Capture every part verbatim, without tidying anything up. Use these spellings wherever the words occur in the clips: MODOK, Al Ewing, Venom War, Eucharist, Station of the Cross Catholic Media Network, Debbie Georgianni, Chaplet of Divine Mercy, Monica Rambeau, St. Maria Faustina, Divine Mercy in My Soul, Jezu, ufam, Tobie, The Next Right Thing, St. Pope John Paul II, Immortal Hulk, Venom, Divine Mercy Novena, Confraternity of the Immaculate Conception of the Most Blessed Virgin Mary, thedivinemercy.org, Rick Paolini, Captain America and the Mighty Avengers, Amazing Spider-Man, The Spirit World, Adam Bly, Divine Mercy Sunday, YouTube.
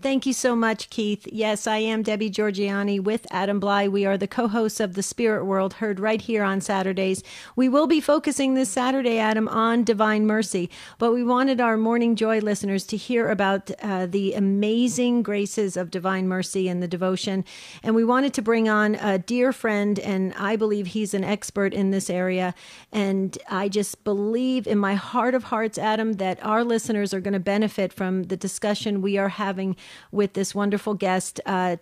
Thank you so much, Keith. Yes, I am Debbie Georgianni with Adam Bly. We are the co-hosts of The Spirit World, heard right here on Saturdays. We will be focusing this Saturday, Adam, on Divine Mercy, but we wanted our Morning Joy listeners to hear about uh, the amazing graces of Divine Mercy and the devotion, and we wanted to bring on a dear friend, and I believe he's an expert in this area, and I just believe in my heart of hearts, Adam, that our listeners are going to benefit from the discussion we are having with this wonderful guest uh,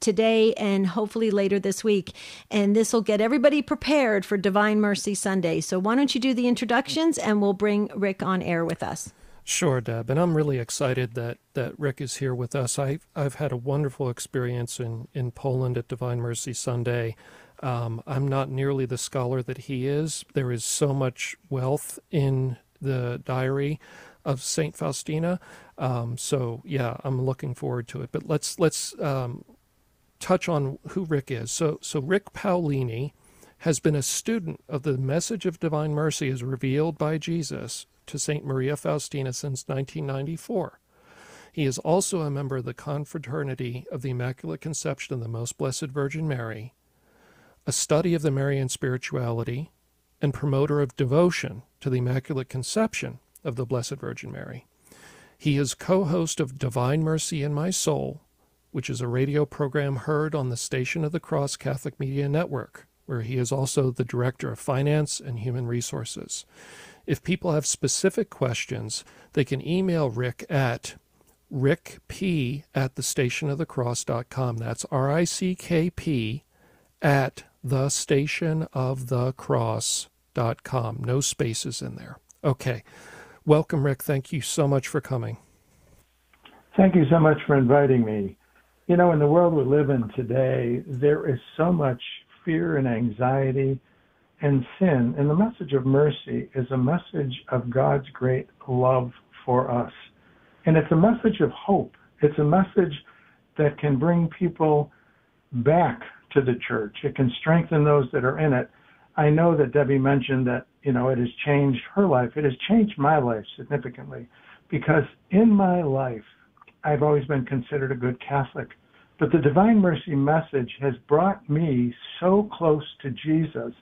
today and hopefully later this week. And this will get everybody prepared for Divine Mercy Sunday. So why don't you do the introductions and we'll bring Rick on air with us. Sure, Deb. And I'm really excited that, that Rick is here with us. I, I've had a wonderful experience in, in Poland at Divine Mercy Sunday. Um, I'm not nearly the scholar that he is. There is so much wealth in the diary of Saint Faustina. Um, so yeah, I'm looking forward to it, but let's, let's, um, touch on who Rick is. So, so Rick Paolini has been a student of the message of Divine Mercy as revealed by Jesus to Saint Maria Faustina since nineteen ninety-four. He is also a member of the Confraternity of the Immaculate Conception of the Most Blessed Virgin Mary, a study of the Marian spirituality, and promoter of devotion to the Immaculate Conception of the Blessed Virgin Mary. He is co-host of Divine Mercy in My Soul, which is a radio program heard on the Station of the Cross Catholic Media Network, where he is also the Director of Finance and Human Resources. If people have specific questions, they can email Rick at rickp at the station of the cross dot com. That's R I C K P at the station of the cross dot com. No spaces in there. Okay. Welcome, Rick. Thank you so much for coming. Thank you so much for inviting me. You know, in the world we live in today, there is so much fear and anxiety and sin. And the message of mercy is a message of God's great love for us. And it's a message of hope. It's a message that can bring people back to the church. It can strengthen those that are in it. I know that Debbie mentioned that, you know, it has changed her life. It has changed my life significantly because in my life, I've always been considered a good Catholic. But the Divine Mercy message has brought me so close to Jesus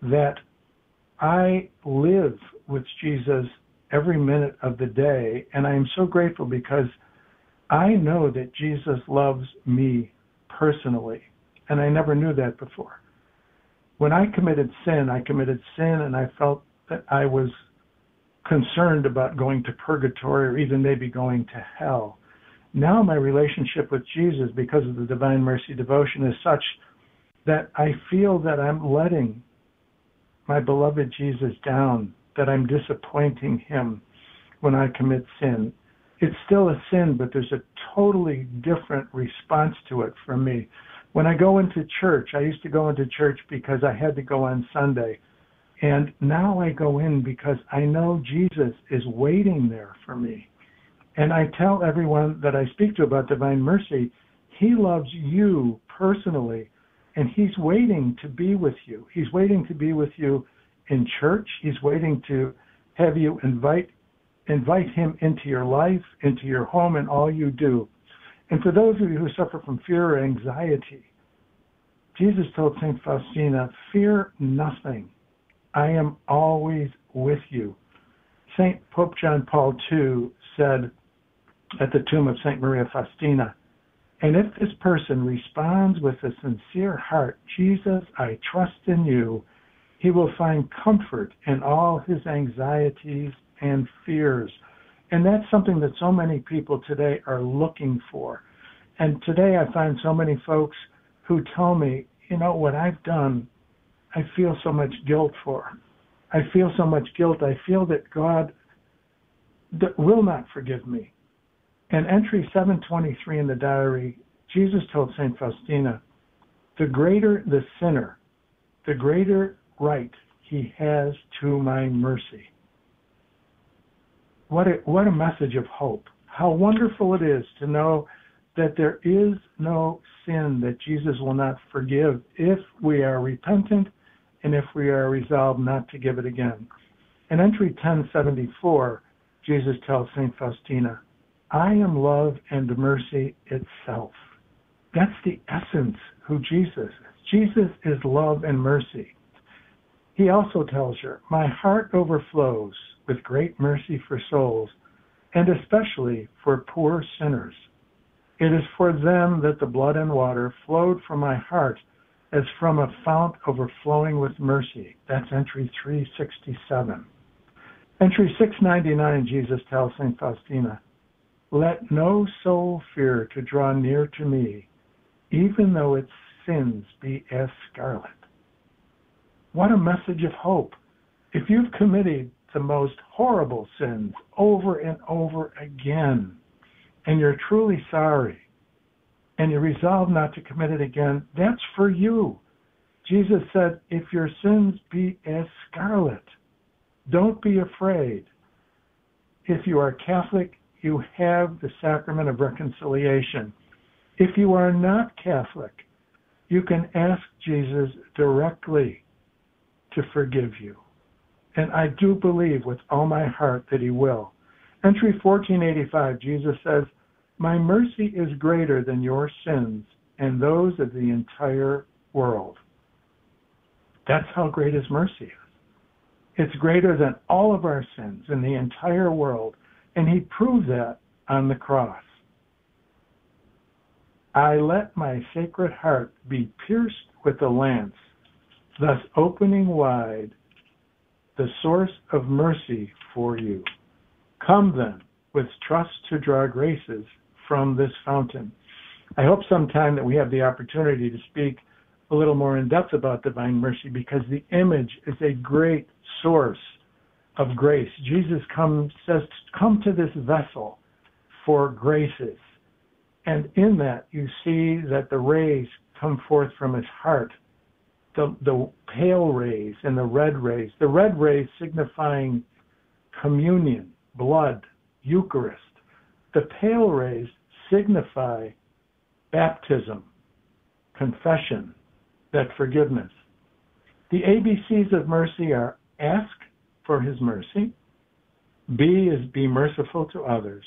that I live with Jesus every minute of the day. And I am so grateful because I know that Jesus loves me personally. And I never knew that before. When I committed sin, I committed sin and I felt that I was concerned about going to purgatory or even maybe going to hell. Now my relationship with Jesus, because of the Divine Mercy devotion, is such that I feel that I'm letting my beloved Jesus down, that I'm disappointing him when I commit sin. It's still a sin, but there's a totally different response to it from me. When I go into church, I used to go into church because I had to go on Sunday. And now I go in because I know Jesus is waiting there for me. And I tell everyone that I speak to about Divine Mercy, he loves you personally, and he's waiting to be with you. He's waiting to be with you in church. He's waiting to have you invite, invite him into your life, into your home, and all you do. And for those of you who suffer from fear or anxiety, Jesus told Saint Faustina, fear nothing. I am always with you. Saint Pope John Paul the Second said at the tomb of Saint Maria Faustina, and if this person responds with a sincere heart, Jesus, I trust in you, he will find comfort in all his anxieties and fears. And that's something that so many people today are looking for. And today I find so many folks who tell me, you know, what I've done, I feel so much guilt for. I feel so much guilt. I feel that God will not forgive me. In entry seven twenty-three in the diary, Jesus told Saint Faustina, the greater the sinner, the greater right he has to my mercy. What a, what a message of hope. How wonderful it is to know that there is no sin that Jesus will not forgive if we are repentant and if we are resolved not to give it again. In entry ten seventy-four, Jesus tells Saint Faustina, I am love and mercy itself. That's the essence who Jesus is. Jesus is love and mercy. He also tells her, my heart overflows with great mercy for souls, and especially for poor sinners. It is for them that the blood and water flowed from my heart as from a fount overflowing with mercy. That's entry three sixty-seven. Entry six ninety-nine, Jesus tells Saint Faustina, let no soul fear to draw near to me, even though its sins be as scarlet. What a message of hope. If you've committed the most horrible sins over and over again, and you're truly sorry, and you resolve not to commit it again, that's for you. Jesus said, if your sins be as scarlet, don't be afraid. If you are Catholic, you have the sacrament of reconciliation. If you are not Catholic, you can ask Jesus directly to forgive you. And I do believe with all my heart that he will. Entry fourteen eighty-five, Jesus says, my mercy is greater than your sins and those of the entire world. That's how great his mercy is. It's greater than all of our sins in the entire world. And he proved that on the cross. I let my sacred heart be pierced with a lance, thus opening wide the source of mercy for you. Come then with trust to draw graces from this fountain. I hope sometime that we have the opportunity to speak a little more in depth about divine mercy, because the image is a great source of grace. Jesus comes, says, come to this vessel for graces. And in that you see that the rays come forth from his heart, the, the pale rays and the red rays, the red rays signifying communion, blood, Eucharist. The pale rays signify baptism, confession, that forgiveness. The A B Cs of mercy are ask for his mercy, B is be merciful to others,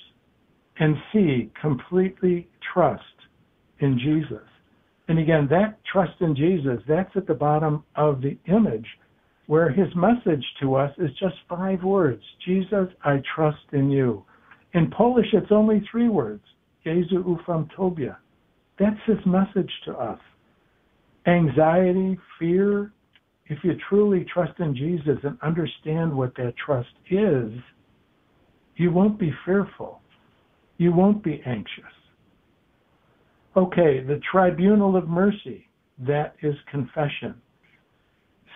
and C, completely trust in Jesus. And again, that trust in Jesus, that's at the bottom of the image, where his message to us is just five words. Jesus, I trust in you. In Polish, it's only three words. Jezu, ufam, Tobie. That's his message to us. Anxiety, fear, if you truly trust in Jesus and understand what that trust is, you won't be fearful. You won't be anxious. Okay, the tribunal of mercy, that is confession.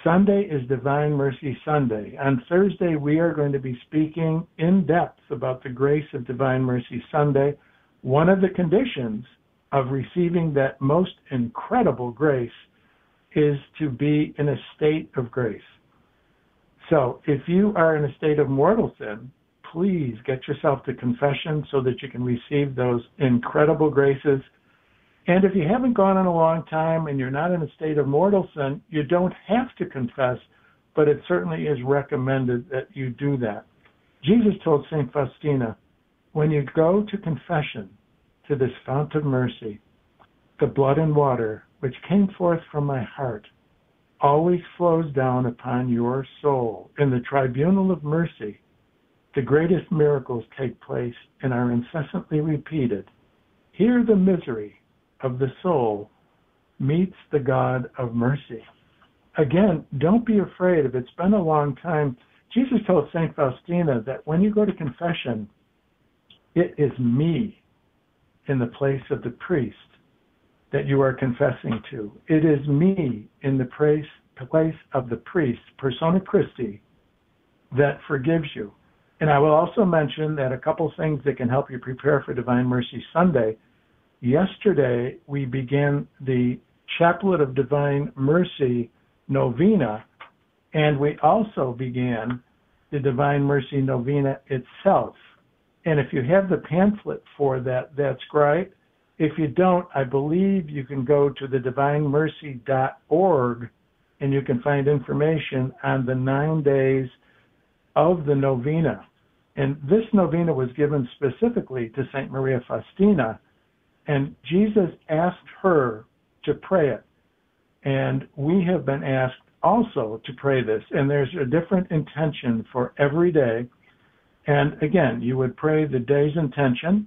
Sunday is Divine Mercy Sunday. On Thursday, we are going to be speaking in depth about the grace of Divine Mercy Sunday, one of the conditions of receiving that most incredible grace is to be in a state of grace. So if you are in a state of mortal sin, please get yourself to confession so that you can receive those incredible graces. And if you haven't gone in a long time and you're not in a state of mortal sin, you don't have to confess, but it certainly is recommended that you do that. Jesus told Saint Faustina, when you go to confession to this fount of mercy, the blood and water which came forth from my heart always flows down upon your soul. In the tribunal of mercy, the greatest miracles take place and are incessantly repeated. Here the misery of the soul meets the God of mercy. Again, don't be afraid if it's been a long time. Jesus told Saint Faustina that when you go to confession, it is me in the place of the priest that you are confessing to. It is me in the place, place of the priest, persona Christi, that forgives you. And I will also mention that a couple things that can help you prepare for Divine Mercy Sunday. Yesterday, we began the Chaplet of Divine Mercy Novena, and we also began the Divine Mercy Novena itself. And if you have the pamphlet for that, that's great. If you don't, I believe you can go to the divine mercy dot org and you can find information on the nine days of the novena. And this novena was given specifically to Saint Maria Faustina, and Jesus asked her to pray it. And we have been asked also to pray this, and there's a different intention for every day. And again, you would pray the day's intention,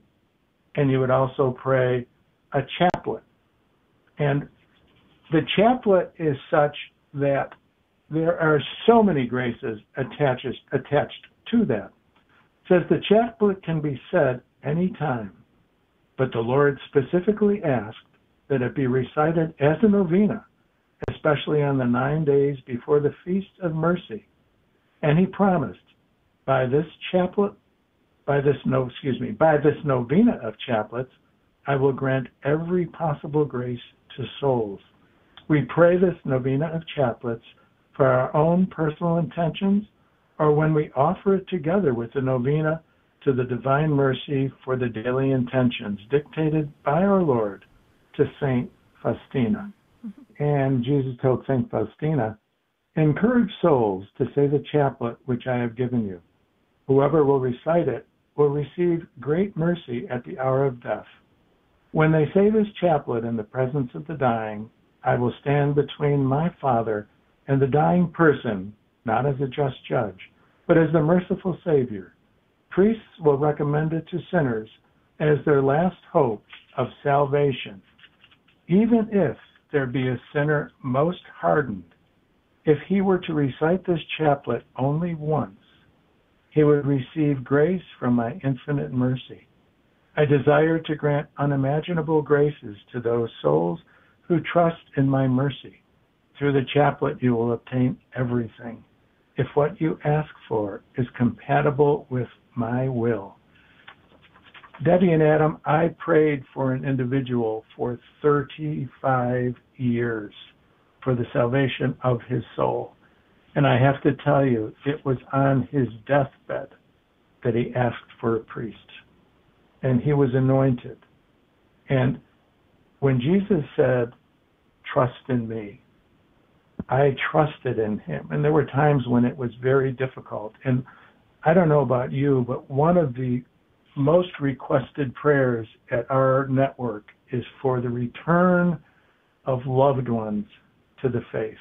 and you would also pray a chaplet. And the chaplet is such that there are so many graces attached, attached to that. It says the chaplet can be said any time, but the Lord specifically asked that it be recited as a novena, especially on the nine days before the Feast of Mercy. And he promised, by this chaplet, by this no, excuse me, by this novena of chaplets, I will grant every possible grace to souls. We pray this novena of chaplets for our own personal intentions, or when we offer it together with the novena to the Divine Mercy for the daily intentions dictated by our Lord to Saint Faustina. And Jesus told Saint Faustina, encourage souls to say the chaplet which I have given you. Whoever will recite it will receive great mercy at the hour of death. When they say this chaplet in the presence of the dying, I will stand between my Father and the dying person, not as a just judge, but as the merciful Savior. Priests will recommend it to sinners as their last hope of salvation, even if there be a sinner most hardened. If he were to recite this chaplet only once, he would receive grace from my infinite mercy. I desire to grant unimaginable graces to those souls who trust in my mercy. Through the chaplet you will obtain everything, if what you ask for is compatible with my will. Debbie and Adam, I prayed for an individual for thirty-five years for the salvation of his soul. And I have to tell you, it was on his deathbed that he asked for a priest. And he was anointed. And when Jesus said, trust in me, I trusted in him. And there were times when it was very difficult. And I don't know about you, but one of the most requested prayers at our network is for the return of loved ones to the faith.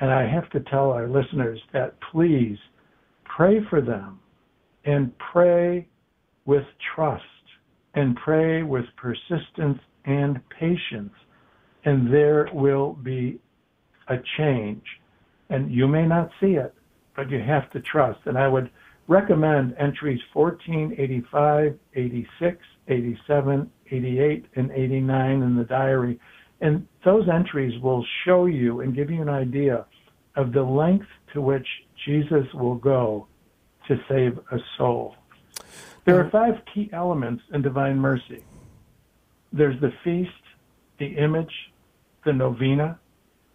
And I have to tell our listeners that please pray for them and pray with trust and pray with persistence and patience, and there will be a change. And you may not see it, but you have to trust. And I would recommend entries fourteen, eighty-five, eighty-six, eighty-seven, eighty-eight, and eighty-nine in the diary. And those entries will show you and give you an idea of the length to which Jesus will go to save a soul. There are five key elements in Divine Mercy. There's the feast, the image, the novena,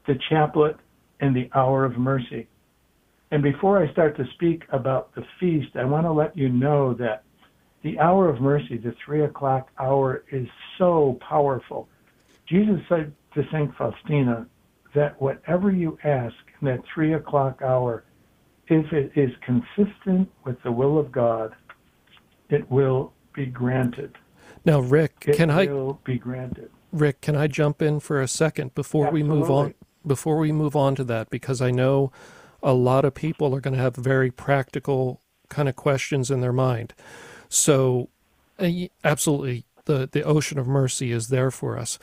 the chaplet, and the hour of mercy. And before I start to speak about the feast, I want to let you know that the hour of mercy, the three o'clock hour, is so powerful. Jesus said to Saint Faustina that whatever you ask in that three o'clock hour, if it is consistent with the will of God, it will be granted. Now, Rick, it can I will be granted? Rick, can I jump in for a second before Absolutely. we move on? Before we move on to that, because I know a lot of people are going to have very practical kind of questions in their mind. So absolutely, the, the ocean of mercy is there for us.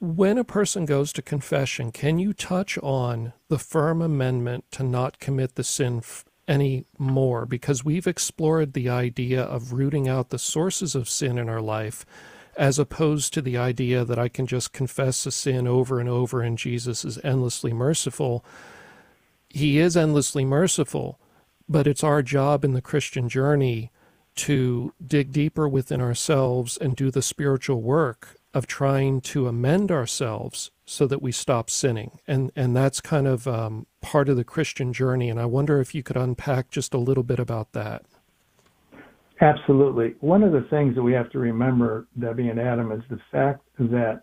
When a person goes to confession, can you touch on the firm amendment to not commit the sin f- anymore? Because we've explored the idea of rooting out the sources of sin in our life, as opposed to the idea that I can just confess a sin over and over and Jesus is endlessly merciful. He is endlessly merciful, but it's our job in the Christian journey to dig deeper within ourselves and do the spiritual work of trying to amend ourselves so that we stop sinning. And and that's kind of um, part of the Christian journey. And I wonder if you could unpack just a little bit about that. Absolutely. One of the things that we have to remember, Debbie and Adam, is the fact that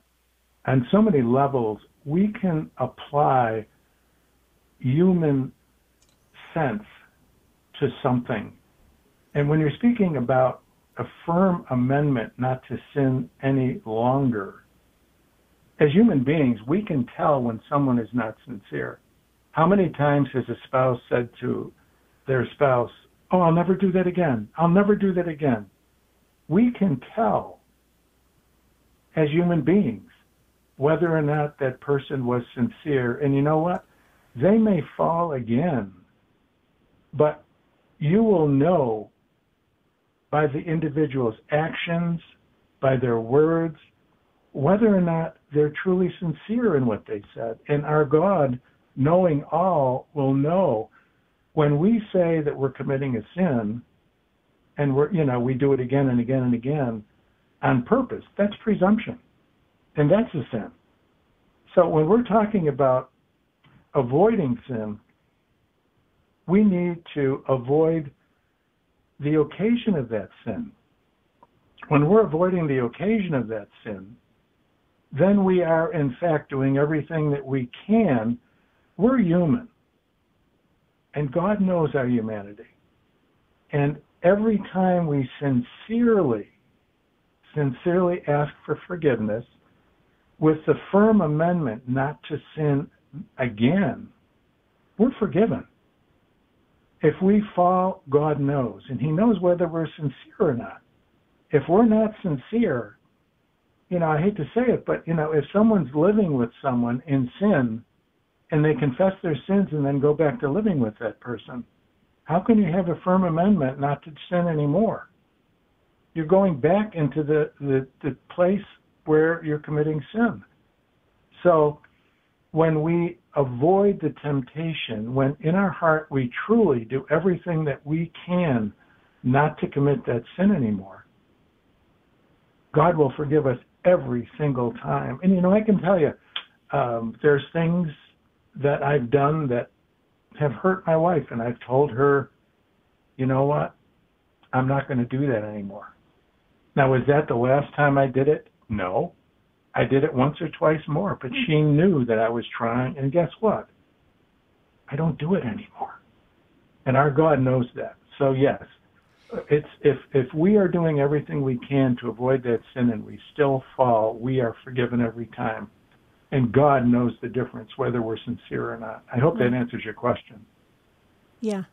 on so many levels, we can apply human sense to something. And when you're speaking about a firm amendment not to sin any longer, as human beings, we can tell when someone is not sincere. How many times has a spouse said to their spouse, "Oh, I'll never do that again. I'll never do that again." We can tell as human beings whether or not that person was sincere. And you know what? They may fall again, but you will know by the individual's actions, by their words, whether or not they're truly sincere in what they said. And our God, knowing all, will know when we say that we're committing a sin, and we're, you know, we do it again and again and again on purpose. That's presumption, and that's a sin. So when we're talking about avoiding sin, we need to avoid the occasion of that sin. When we're avoiding the occasion of that sin, then we are, in fact, doing everything that we can. We're human, and God knows our humanity. And every time we sincerely, sincerely ask for forgiveness with the firm amendment not to sin again, we're forgiven. If we fall, God knows, and He knows whether we're sincere or not. If we're not sincere, you know, I hate to say it, but, you know, if someone's living with someone in sin and they confess their sins and then go back to living with that person, how can you have a firm amendment not to sin anymore? You're going back into the, the, the place where you're committing sin. So when we avoid the temptation, when in our heart we truly do everything that we can not to commit that sin anymore, God will forgive us every single time. And, you know, I can tell you, um, there's things that I've done that have hurt my wife, and I've told her, you know what, I'm not going to do that anymore. Now, was that the last time I did it? No. I did it once or twice more, but she knew that I was trying, and guess what? I don't do it anymore. And our God knows that. So, yes, it's if, if we are doing everything we can to avoid that sin and we still fall, we are forgiven every time. And God knows the difference, whether we're sincere or not. I hope that answers your question. Yeah,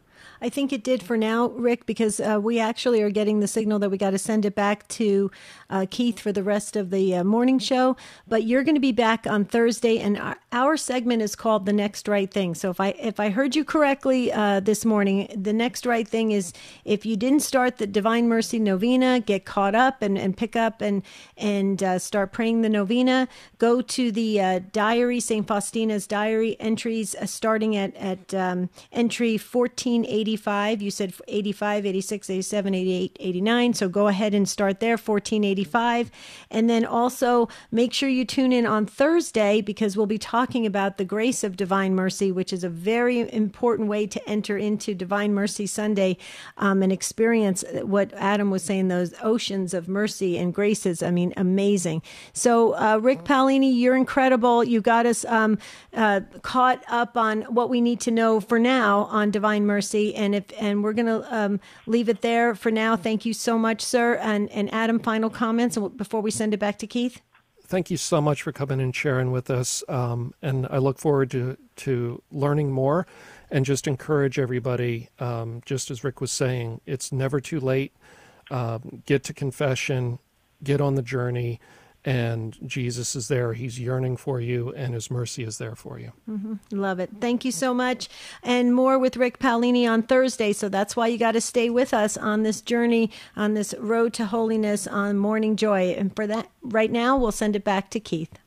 I think it did for now, Rick, because uh, we actually are getting the signal that we got to send it back to uh, Keith for the rest of the uh, morning show. But you're going to be back on Thursday, and our, our segment is called The Next Right Thing. So if I if I heard you correctly uh, this morning, the next right thing is if you didn't start the Divine Mercy Novena, get caught up and, and pick up and, and uh, start praying the novena. Go to the uh, diary, Saint Faustina's diary entries, uh, starting at, at um, entry fourteen eighty-five. You said eighty-five, eighty-six, eighty-seven, eighty-eight, eighty-nine. So go ahead and start there, fourteen eighty-five. And then also make sure you tune in on Thursday, because we'll be talking about the grace of divine mercy, which is a very important way to enter into Divine Mercy Sunday um, and experience what Adam was saying, those oceans of mercy and graces. I mean, amazing. So uh, Rick Paolini, you're incredible. You got us um, uh, caught up on what we need to know for now on Divine Mercy, and if and we're going to um, leave it there for now. Thank you so much, sir. And, and Adam, final comments before we send it back to Keith? Thank you so much for coming and sharing with us, um, and I look forward to, to learning more, and just encourage everybody, um, just as Rick was saying, it's never too late. Um, get to confession, get on the journey, and Jesus is there. He's yearning for you, and His mercy is there for you. Mm-hmm. Love it. Thank you so much. And more with Rick Paolini on Thursday. So that's why you got to stay with us on this journey, on this road to holiness, on Morning Joy. And for that, right now, we'll send it back to Keith.